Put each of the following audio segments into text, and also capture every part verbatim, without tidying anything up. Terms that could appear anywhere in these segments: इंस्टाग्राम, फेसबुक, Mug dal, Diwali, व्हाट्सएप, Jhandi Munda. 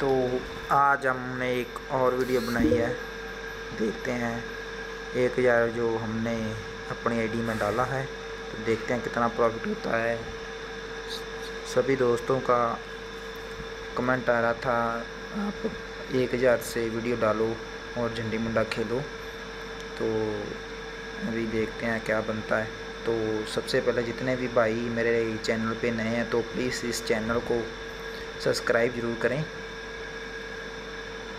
तो आज हमने एक और वीडियो बनाई है, देखते हैं एक हज़ार जो हमने अपनी आईडी में डाला है तो देखते हैं कितना प्रॉफिट होता है। सभी दोस्तों का कमेंट आ रहा था आप एक हज़ार से वीडियो डालो और झंडी मुंडा खेलो, तो अभी देखते हैं क्या बनता है। तो सबसे पहले जितने भी भाई मेरे चैनल पे नए हैं तो प्लीज़ इस चैनल को सब्सक्राइब ज़रूर करें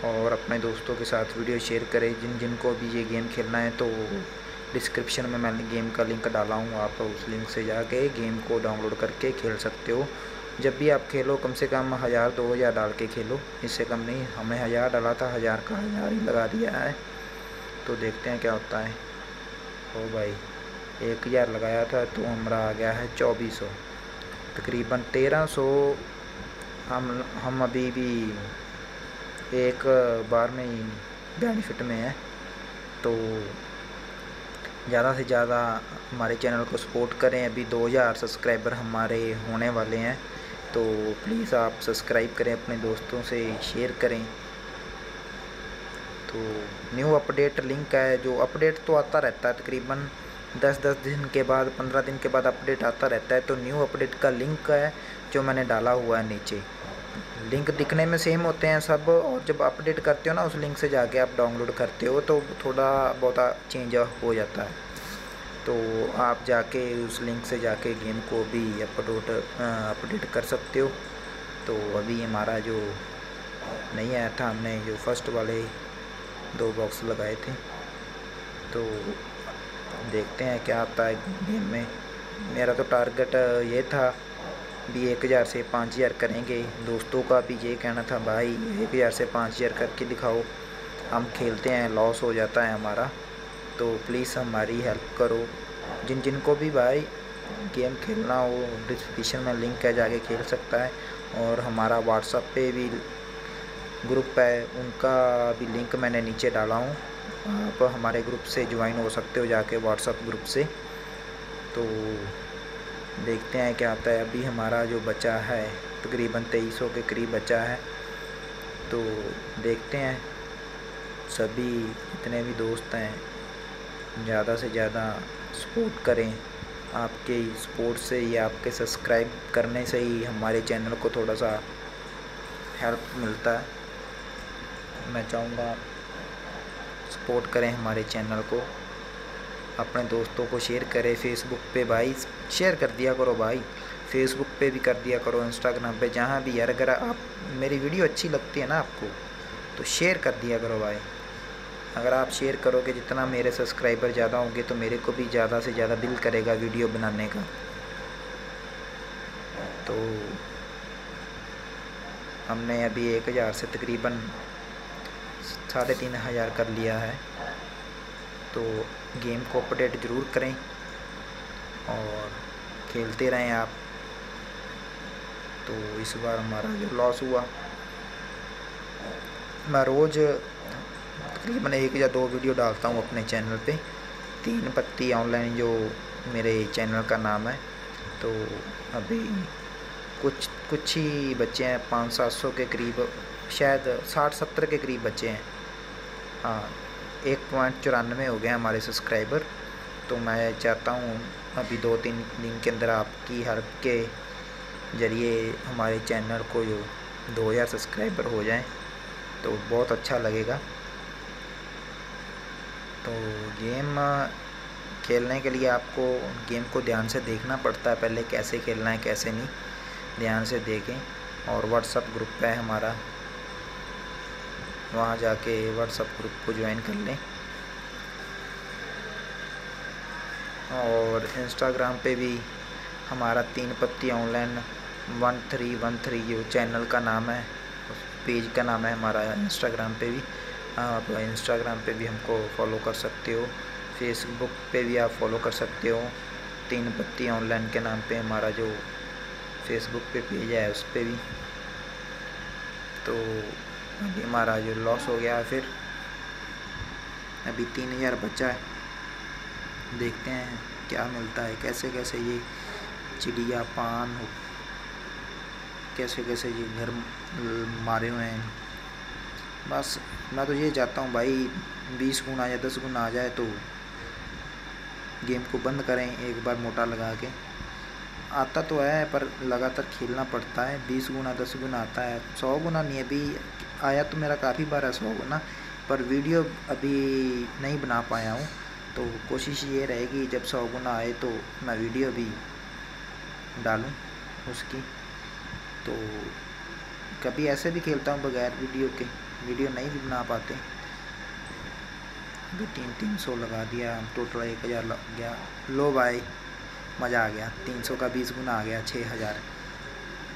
और अपने दोस्तों के साथ वीडियो शेयर करें। जिन जिनको भी ये गेम खेलना है तो डिस्क्रिप्शन में मैंने गेम का लिंक डाला हूँ, आप उस लिंक से जाके गेम को डाउनलोड करके खेल सकते हो। जब भी आप खेलो कम से कम हज़ार दो हज़ार डाल के खेलो, इससे कम नहीं। हमने हज़ार डाला था, हज़ार का हज़ार ही लगा दिया है, तो देखते हैं क्या होता है। ओ भाई एक हज़ार लगाया था तो हमारा आ गया है चौबीस सौ, तकरीबन तेरह सौ हम हम अभी भी एक बार में ही बेनिफिट में है। तो ज़्यादा से ज़्यादा हमारे चैनल को सपोर्ट करें, अभी दो हज़ार सब्सक्राइबर हमारे होने वाले हैं तो प्लीज़ आप सब्सक्राइब करें, अपने दोस्तों से शेयर करें। तो न्यू अपडेट लिंक है, जो अपडेट तो आता रहता है तकरीबन दस दस दिन के बाद, पंद्रह दिन के बाद अपडेट आता रहता है। तो न्यू अपडेट का लिंक है जो मैंने डाला हुआ है, नीचे लिंक दिखने में सेम होते हैं सब, और जब अपडेट करते हो ना उस लिंक से जाके आप डाउनलोड करते हो तो थोड़ा बहुत चेंज हो जाता है। तो आप जाके उस लिंक से जाके गेम को भी अपलोड अपडेट कर सकते हो। तो अभी हमारा जो नहीं आया था, हमने जो फर्स्ट वाले दो बॉक्स लगाए थे, तो देखते हैं क्या आता है गेम में। मेरा तो टारगेट ये था भी एक हज़ार से पाँच हज़ार करेंगे, दोस्तों का भी ये कहना था भाई एक हज़ार से पाँच हज़ार करके दिखाओ, हम खेलते हैं लॉस हो जाता है हमारा, तो प्लीज़ हमारी हेल्प करो। जिन जिनको भी भाई गेम खेलना हो डिस्क्रिप्शन में लिंक है, जाके खेल सकता है। और हमारा व्हाट्सएप पे भी ग्रुप है, उनका भी लिंक मैंने नीचे डाला हूँ, आप हमारे ग्रुप से ज्वाइन हो सकते हो जाके व्हाट्सएप ग्रुप से। तो देखते हैं क्या आता है। अभी हमारा जो बचा है तकरीबन तेईस सौ के करीब बचा है, तो देखते हैं। सभी जितने भी दोस्त हैं ज़्यादा से ज़्यादा सपोर्ट करें, आपके सपोर्ट से या आपके सब्सक्राइब करने से ही हमारे चैनल को थोड़ा सा हेल्प मिलता है। मैं चाहूँगा सपोर्ट करें हमारे चैनल को, अपने दोस्तों को शेयर करें। फेसबुक पे भाई शेयर कर दिया करो भाई, फेसबुक पे भी कर दिया करो, इंस्टाग्राम पे, जहाँ भी यार। अगर आप मेरी वीडियो अच्छी लगती है ना आपको तो शेयर कर दिया करो भाई। अगर आप शेयर करोगे जितना मेरे सब्सक्राइबर ज़्यादा होंगे तो मेरे को भी ज़्यादा से ज़्यादा दिल करेगा वीडियो बनाने का। तो हमने अभी एक हज़ार से तकरीबन साढ़े तीन हज़ार कर लिया है। तो गेम को अपडेट ज़रूर करें और खेलते रहें आप। तो इस बार हमारा जो लॉस हुआ, मैं रोज़ तकरीबन एक या दो वीडियो डालता हूँ अपने चैनल पे, तीन पत्ती ऑनलाइन जो मेरे चैनल का नाम है। तो अभी कुछ कुछ ही बच्चे हैं, पाँच सात सौ के करीब, शायद साठ सत्तर के करीब बच्चे हैं। हाँ, एक पॉइंट चौरानवे हो गए हमारे सब्सक्राइबर। तो मैं चाहता हूँ अभी दो तीन दिन के अंदर आपकी हेल्प के ज़रिए हमारे चैनल को जो दो हज़ार सब्सक्राइबर हो जाएं तो बहुत अच्छा लगेगा। तो गेम खेलने के लिए आपको गेम को ध्यान से देखना पड़ता है, पहले कैसे खेलना है कैसे नहीं, ध्यान से देखें। और व्हाट्सएप ग्रुप है हमारा, वहाँ जाके व्हाट्सएप ग्रुप को ज्वाइन कर लें। और इंस्टाग्राम पे भी हमारा तीन पत्ती online one three one three जो चैनल का नाम है, उस पेज का नाम है हमारा इंस्टाग्राम पे भी। आप इंस्टाग्राम पे भी हमको फॉलो कर सकते हो, फेसबुक पे भी आप फॉलो कर सकते हो। तीन पत्ती ऑनलाइन के नाम पे हमारा जो फेसबुक पे पेज है उस पर भी। तो अभी हमारा जो लॉस हो गया है, फिर अभी तीन हज़ार बचा है, देखते हैं क्या मिलता है, कैसे कैसे ये चिड़िया पान हो कैसे कैसे ये घर मारे हुए हैं। बस मैं तो ये चाहता हूँ भाई बीस गुना आ जाए, दस गुना आ जाए तो गेम को बंद करें एक बार मोटा लगा के। आता तो है पर लगातार खेलना पड़ता है, बीस गुना दस गुना आता है, सौ गुना नहीं। अभी आया तो मेरा काफ़ी बार है सौ गुना, पर वीडियो अभी नहीं बना पाया हूँ। तो कोशिश ये रहेगी जब सौ गुना आए तो मैं वीडियो भी डालूँ उसकी। तो कभी ऐसे भी खेलता हूँ बगैर वीडियो के, वीडियो नहीं भी बना पाते। अभी तीन तीन सौ लगा दिया, टोटल एक हज़ार लग गया। लो भाई मज़ा आ गया, तीन सौ का बीस गुना आ गया छः हज़ार।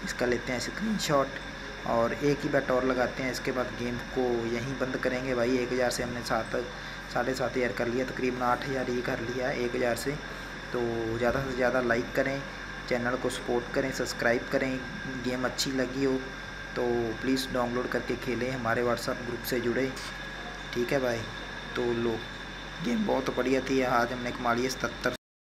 इसका लेते हैं स्क्रीनशॉट और एक ही बैट और लगाते हैं। इसके बाद गेम को यहीं बंद करेंगे भाई। एक हज़ार से हमने सात साढ़े सात हज़ार कर लिया, तकरीबन आठ हज़ार ही कर लिया एक हज़ार से। तो ज़्यादा से ज़्यादा लाइक करें, चैनल को सपोर्ट करें, सब्सक्राइब करें। गेम अच्छी लगी हो तो प्लीज़ डाउनलोड करके खेलें, हमारे व्हाट्सएप ग्रुप से जुड़े। ठीक है भाई, तो लो गेम बहुत बढ़िया थी। आज हमने कमा लिया सतहत्तर।